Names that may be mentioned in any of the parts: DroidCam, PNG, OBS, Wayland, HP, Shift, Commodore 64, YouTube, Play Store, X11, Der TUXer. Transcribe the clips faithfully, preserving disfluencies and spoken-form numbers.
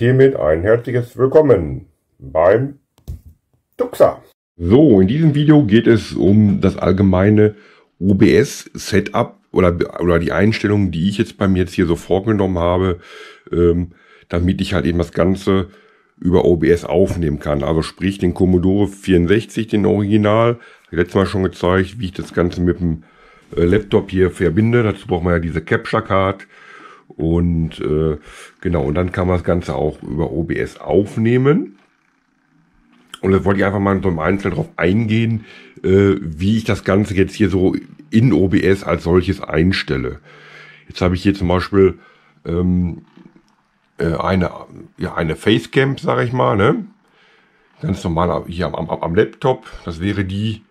Und hiermit ein herzliches Willkommen beim TUXer. So, in diesem Video geht es um das allgemeine O B S-Setup oder, oder die Einstellungen, die ich jetzt bei mir jetzt hier so vorgenommen habe, ähm, damit ich halt eben das Ganze über O B S aufnehmen kann. Also sprich den Commodore vierundsechzig, den Original. Letztes Mal schon gezeigt, wie ich das Ganze mit dem äh, Laptop hier verbinde. Dazu braucht man ja diese Capture Card. Und äh, genau, und dann kann man das Ganze auch über O B S aufnehmen. Und da wollte ich einfach mal so im Einzelnen drauf eingehen, äh, wie ich das Ganze jetzt hier so in O B S als solches einstelle. Jetzt habe ich hier zum Beispiel ähm, äh, eine, ja, eine Facecam, sage ich mal, ne? Ganz normal hier am, am, am Laptop. Das wäre die,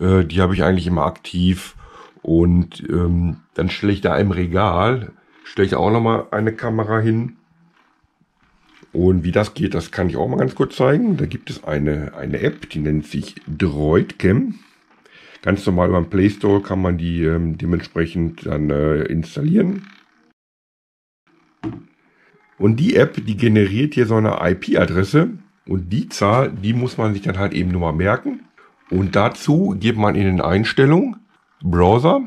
äh, die habe ich eigentlich immer aktiv. Und ähm, dann stelle ich da im Regal, stelle ich auch nochmal eine Kamera hin. Und wie das geht, das kann ich auch mal ganz kurz zeigen. Da gibt es eine, eine App, die nennt sich DroidCam. Ganz normal über den Play Store kann man die ähm, dementsprechend dann äh, installieren. Und die App, die generiert hier so eine I P-Adresse. Und die Zahl, die muss man sich dann halt eben nur mal merken. Und dazu geht man in den Einstellungen Browser.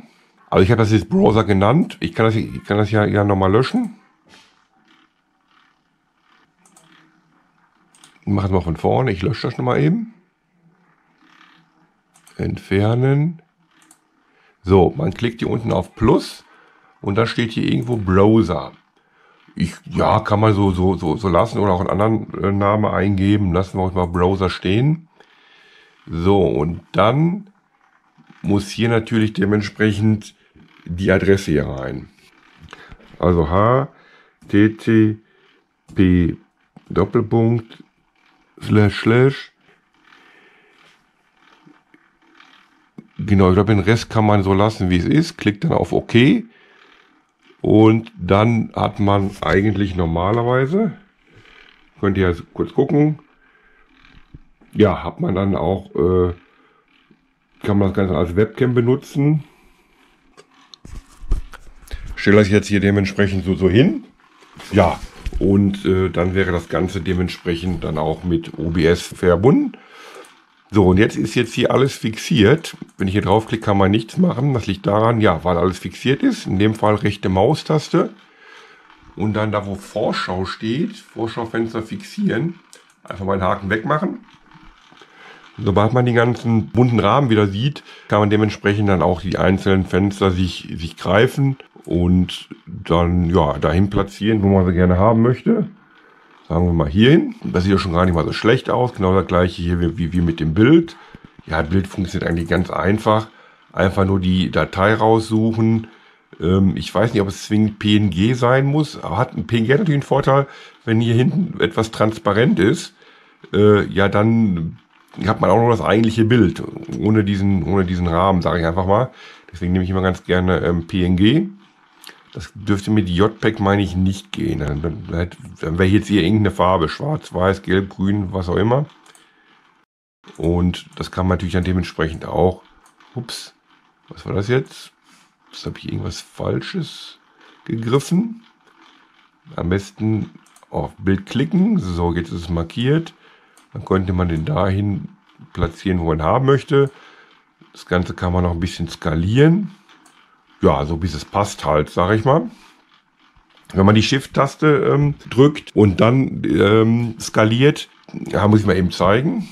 Also ich habe das jetzt Browser genannt. Ich kann das, ich kann das ja, ja nochmal löschen. Ich mache es mal von vorne, ich lösche das nochmal eben. Entfernen. So, man klickt hier unten auf Plus und da steht hier irgendwo Browser. Ich, ja, kann man so, so, so, so lassen oder auch einen anderen äh, Namen eingeben. Lassen wir euch mal Browser stehen. So, und dann muss hier natürlich dementsprechend die Adresse hier rein. Also http Doppelpunkt Slash, slash. Genau, ich glaube, den Rest kann man so lassen, wie es ist. Klickt dann auf OK. Und dann hat man eigentlich normalerweise, könnt ihr jetzt kurz gucken, ja, hat man dann auch, äh, kann man das Ganze als Webcam benutzen. Ich stelle das jetzt hier dementsprechend so, so hin. Ja. Und äh, dann wäre das Ganze dementsprechend dann auch mit O B S verbunden. So, und jetzt ist jetzt hier alles fixiert. Wenn ich hier draufklicke, kann man nichts machen. Das liegt daran, ja, weil alles fixiert ist. In dem Fall rechte Maustaste. Und dann da, wo Vorschau steht, Vorschaufenster fixieren. Einfach mal den Haken wegmachen. Sobald man die ganzen bunten Rahmen wieder sieht, kann man dementsprechend dann auch die einzelnen Fenster sich, sich greifen und dann ja dahin platzieren, wo man sie gerne haben möchte. Sagen wir mal hier hin. Das sieht ja schon gar nicht mal so schlecht aus. Genau das gleiche hier wie, wie, wie mit dem Bild. Ja, das Bild funktioniert eigentlich ganz einfach. Einfach nur die Datei raussuchen. Ähm, ich weiß nicht, ob es zwingend P N G sein muss. Aber hat ein P N G natürlich einen Vorteil, wenn hier hinten etwas transparent ist. Äh, ja, dann hat man auch noch das eigentliche Bild, ohne diesen, ohne diesen Rahmen, sage ich einfach mal. Deswegen nehme ich immer ganz gerne ähm, P N G. Das dürfte mit J P E G, meine ich, nicht gehen. Dann, dann, dann wäre jetzt hier irgendeine Farbe, schwarz, weiß, gelb, grün, was auch immer. Und das kann man natürlich dann dementsprechend auch. Ups, was war das jetzt? Jetzt habe ich irgendwas Falsches gegriffen. Am besten auf Bild klicken. So, jetzt ist es markiert. Dann könnte man den dahin platzieren, wo man haben möchte. Das Ganze kann man noch ein bisschen skalieren. Ja, so bis es passt halt, sage ich mal. Wenn man die Shift-Taste ähm, drückt und dann ähm, skaliert, ja, muss ich mal eben zeigen.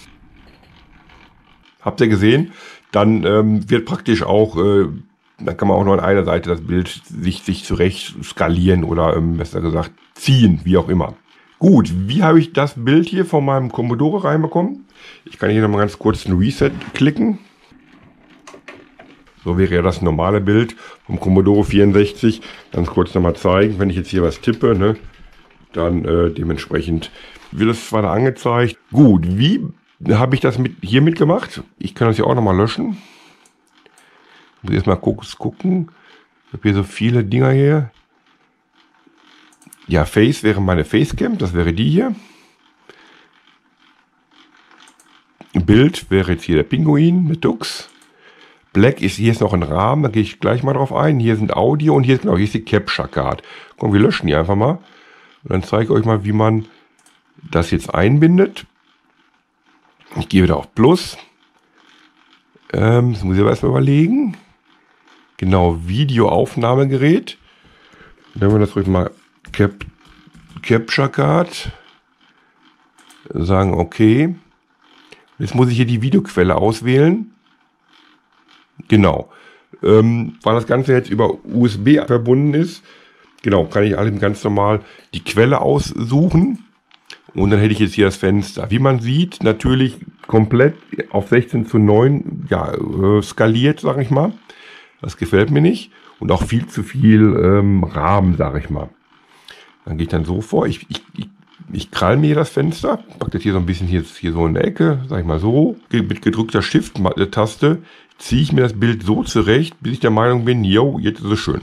Habt ihr gesehen? Dann ähm, wird praktisch auch, äh, da kann man auch noch an einer Seite das Bild sich, sich zurecht skalieren oder ähm, besser gesagt ziehen, wie auch immer. Gut, wie habe ich das Bild hier von meinem Commodore reinbekommen? Ich kann hier nochmal ganz kurz einen Reset klicken. So wäre ja das normale Bild vom Commodore vierundsechzig. Ganz kurz nochmal zeigen, wenn ich jetzt hier was tippe, ne, dann äh, dementsprechend wird das zwar da angezeigt. Gut, wie habe ich das mit, hier mitgemacht? Ich kann das hier auch nochmal löschen. Ich muss erstmal gucken. Ich habe hier so viele Dinger hier. Ja, Face wäre meine Facecam, das wäre die hier. Bild wäre jetzt hier der Pinguin mit Dux. Black ist, hier ist noch ein Rahmen, da gehe ich gleich mal drauf ein. Hier sind Audio und hier ist, genau, hier ist die Capture Card. Komm, wir löschen die einfach mal. Und dann zeige ich euch mal, wie man das jetzt einbindet. Ich gehe wieder auf Plus. Ähm, das muss ich aber erstmal überlegen. Genau, Videoaufnahmegerät. Dann wir das ruhig mal Cap Capture Card. Sagen okay. Jetzt muss ich hier die Videoquelle auswählen. Genau. Ähm, weil das Ganze jetzt über U S B verbunden ist, genau, kann ich allem ganz normal die Quelle aussuchen. Und dann hätte ich jetzt hier das Fenster. Wie man sieht, natürlich komplett auf sechzehn zu neun ja, äh, skaliert, sage ich mal. Das gefällt mir nicht. Und auch viel zu viel ähm, Rahmen, sage ich mal. Dann gehe ich dann so vor. Ich, ich, ich, ich krall mir das Fenster, packe das hier so ein bisschen hier, hier so in der Ecke, sage ich mal so. Mit gedrückter Shift-Taste ziehe ich mir das Bild so zurecht, bis ich der Meinung bin, yo, jetzt ist es schön.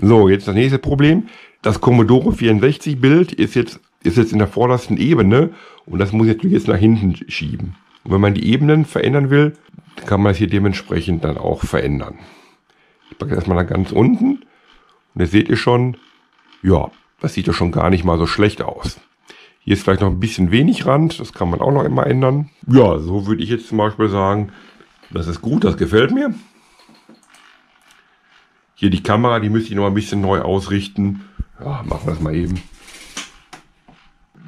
So, jetzt das nächste Problem. Das Commodore vierundsechzig Bild ist jetzt, ist jetzt in der vordersten Ebene und das muss ich natürlich jetzt nach hinten schieben. Und wenn man die Ebenen verändern will, kann man es hier dementsprechend dann auch verändern. Ich packe erstmal da ganz unten und jetzt seht ihr schon, ja, das sieht ja schon gar nicht mal so schlecht aus. Hier ist vielleicht noch ein bisschen wenig Rand, das kann man auch noch immer ändern. Ja, so würde ich jetzt zum Beispiel sagen, das ist gut, das gefällt mir. Hier die Kamera, die müsste ich noch mal ein bisschen neu ausrichten. Ja, machen wir das mal eben.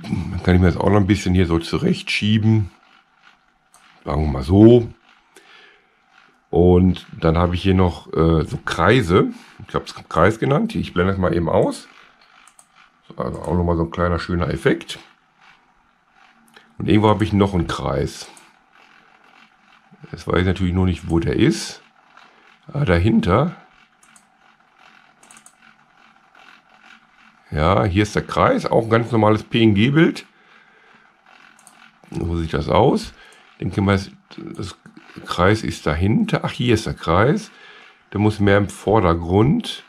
Dann kann ich mir das auch noch ein bisschen hier so zurechtschieben. Sagen wir mal so. Und dann habe ich hier noch äh, so Kreise. Ich habe es Kreis genannt. Ich blende das mal eben aus. Also auch nochmal so ein kleiner schöner Effekt. Und irgendwo habe ich noch einen Kreis. Jetzt weiß ich natürlich nur nicht, wo der ist. Ah, dahinter. Ja, hier ist der Kreis, auch ein ganz normales P N G-Bild. So sieht das aus. Ich denke mal, das Kreis ist dahinter. Ach, hier ist der Kreis. Der muss mehr im Vordergrund.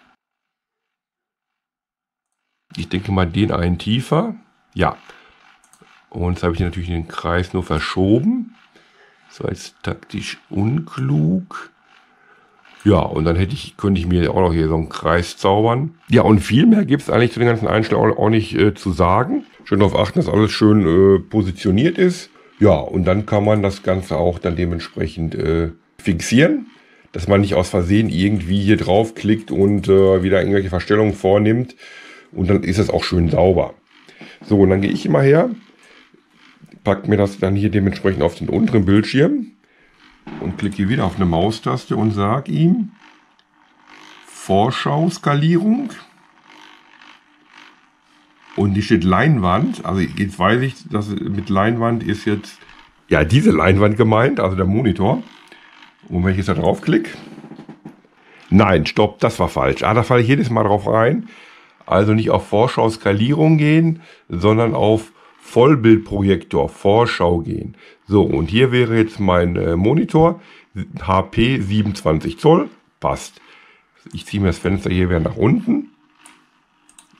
Ich denke mal, den einen tiefer. Ja. Und jetzt habe ich natürlich den Kreis nur verschoben. Das war jetzt taktisch unklug. Ja, und dann hätte ich, könnte ich mir auch noch hier so einen Kreis zaubern. Ja, und viel mehr gibt es eigentlich zu den ganzen Einstellungen auch nicht äh, zu sagen. Schön darauf achten, dass alles schön äh, positioniert ist. Ja, und dann kann man das Ganze auch dann dementsprechend äh, fixieren, dass man nicht aus Versehen irgendwie hier draufklickt und äh, wieder irgendwelche Verstellungen vornimmt. Und dann ist das auch schön sauber. So, und dann gehe ich immer her, packe mir das dann hier dementsprechend auf den unteren Bildschirm. Und klicke hier wieder auf eine Maustaste und sage ihm Vorschau-Skalierung. Und hier steht Leinwand. Also jetzt weiß ich, dass mit Leinwand ist jetzt ja diese Leinwand gemeint, also der Monitor. Und wenn ich jetzt da draufklicke. Nein, stopp, das war falsch. Ah, da falle ich jedes Mal drauf rein. Also nicht auf Vorschau-Skalierung gehen, sondern auf Vollbildprojektor, Vorschau gehen. So, und hier wäre jetzt mein äh, Monitor, H P siebenundzwanzig Zoll, passt. Ich ziehe mir das Fenster hier wieder nach unten.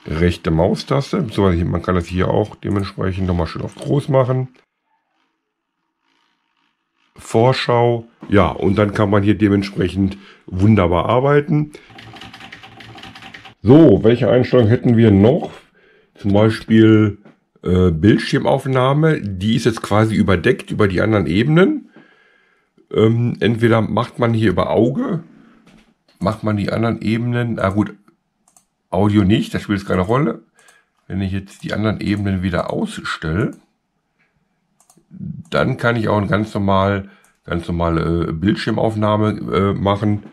Rechte Maustaste, beziehungsweise man kann das hier auch dementsprechend nochmal schön auf groß machen. Vorschau, ja, und dann kann man hier dementsprechend wunderbar arbeiten. So, welche Einstellungen hätten wir noch? Zum Beispiel Bildschirmaufnahme, die ist jetzt quasi überdeckt über die anderen Ebenen. Ähm, entweder macht man hier über Auge, macht man die anderen Ebenen, ah gut, Audio nicht, das spielt jetzt keine Rolle. Wenn ich jetzt die anderen Ebenen wieder ausstelle, dann kann ich auch eine ganz normal, ganz normale äh, Bildschirmaufnahme äh, machen.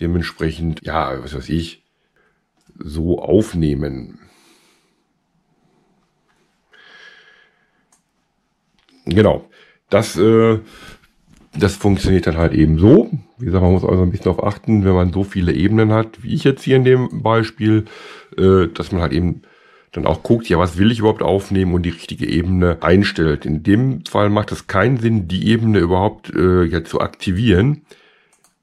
Dementsprechend, ja, was weiß ich, so aufnehmen. Genau, das, äh, das funktioniert dann halt eben so. Wie gesagt, man muss also ein bisschen darauf achten, wenn man so viele Ebenen hat, wie ich jetzt hier in dem Beispiel, äh, dass man halt eben dann auch guckt, ja, was will ich überhaupt aufnehmen und die richtige Ebene einstellt. In dem Fall macht es keinen Sinn, die Ebene überhaupt äh, ja, zu aktivieren,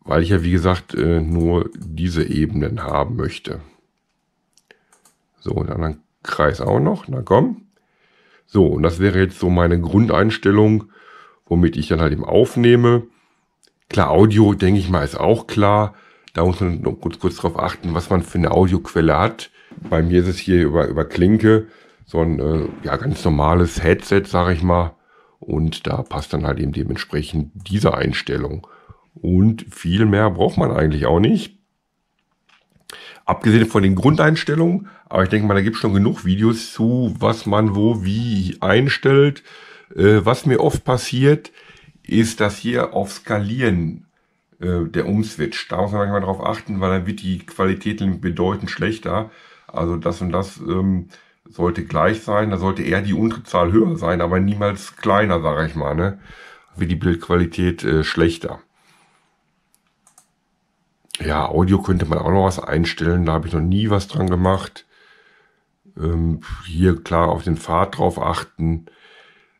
weil ich ja, wie gesagt, äh, nur diese Ebenen haben möchte. So, und dann einen Kreis auch noch, na komm. So, und das wäre jetzt so meine Grundeinstellung, womit ich dann halt eben aufnehme. Klar, Audio, denke ich mal, ist auch klar. Da muss man noch kurz, kurz drauf achten, was man für eine Audioquelle hat. Bei mir ist es hier über, über Klinke, so ein äh, ja, ganz normales Headset, sage ich mal. Und da passt dann halt eben dementsprechend diese Einstellung. Und viel mehr braucht man eigentlich auch nicht. Abgesehen von den Grundeinstellungen, aber ich denke mal, da gibt es schon genug Videos zu, was man wo wie einstellt. Äh, was mir oft passiert, ist, dass hier auf Skalieren äh, der umswitcht. Da muss man manchmal drauf achten, weil dann wird die Qualität bedeutend schlechter. Also das und das ähm, sollte gleich sein, da sollte eher die untere Zahl höher sein, aber niemals kleiner, sage ich mal, ne? Wird die Bildqualität äh, schlechter. Ja, Audio könnte man auch noch was einstellen, da habe ich noch nie was dran gemacht. Ähm, hier klar auf den Pfad drauf achten.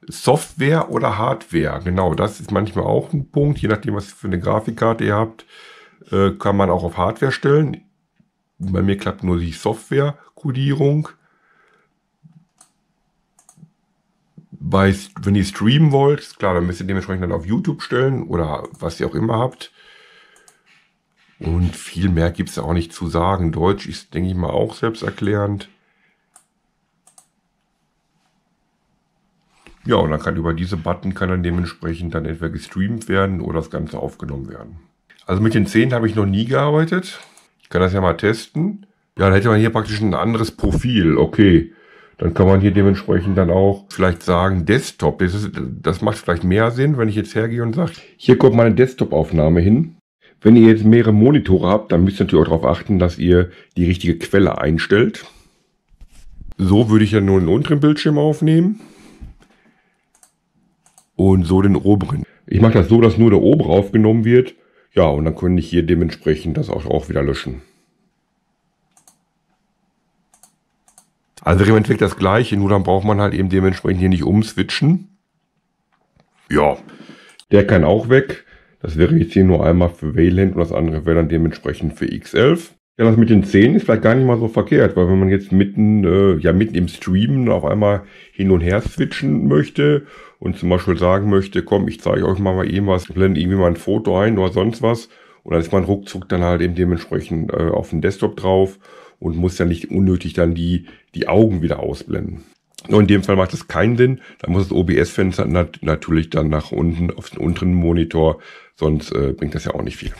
Software oder Hardware, genau, das ist manchmal auch ein Punkt, je nachdem was für eine Grafikkarte ihr habt, äh, kann man auch auf Hardware stellen. Bei mir klappt nur die Software-Kodierung. Bei, wenn ihr streamen wollt, klar, dann müsst ihr dementsprechend dann auf YouTube stellen oder was ihr auch immer habt. Und viel mehr gibt es auch nicht zu sagen. Deutsch ist, denke ich mal, auch selbsterklärend. Ja, und dann kann über diese Button kann dann dementsprechend dann entweder gestreamt werden oder das Ganze aufgenommen werden. Also mit den zehn habe ich noch nie gearbeitet. Ich kann das ja mal testen. Ja, dann hätte man hier praktisch ein anderes Profil. Okay, dann kann man hier dementsprechend dann auch vielleicht sagen Desktop. Das, ist, das macht vielleicht mehr Sinn, wenn ich jetzt hergehe und sage, hier kommt meine Desktop-Aufnahme hin. Wenn ihr jetzt mehrere Monitore habt, dann müsst ihr natürlich auch darauf achten, dass ihr die richtige Quelle einstellt. So würde ich ja nur den unteren Bildschirm aufnehmen. Und so den oberen. Ich mache das so, dass nur der obere aufgenommen wird. Ja, und dann könnte ich hier dementsprechend das auch, auch wieder löschen. Also im Endeffekt das Gleiche, nur dann braucht man halt eben dementsprechend hier nicht umswitchen. Ja, der kann auch weg. Das wäre jetzt hier nur einmal für Wayland und das andere wäre dann dementsprechend für X elf. Ja, das mit den zehn ist vielleicht gar nicht mal so verkehrt, weil wenn man jetzt mitten, äh, ja, mitten im Streamen auf einmal hin und her switchen möchte und zum Beispiel sagen möchte, komm, ich zeige euch mal mal eben was, blende irgendwie mal ein Foto ein oder sonst was und dann ist man ruckzuck dann halt eben dementsprechend äh, auf den Desktop drauf und muss ja nicht unnötig dann die, die Augen wieder ausblenden. Nur in dem Fall macht das keinen Sinn, da muss das O B S-Fenster nat- natürlich dann nach unten auf den unteren Monitor, sonst äh, bringt das ja auch nicht viel.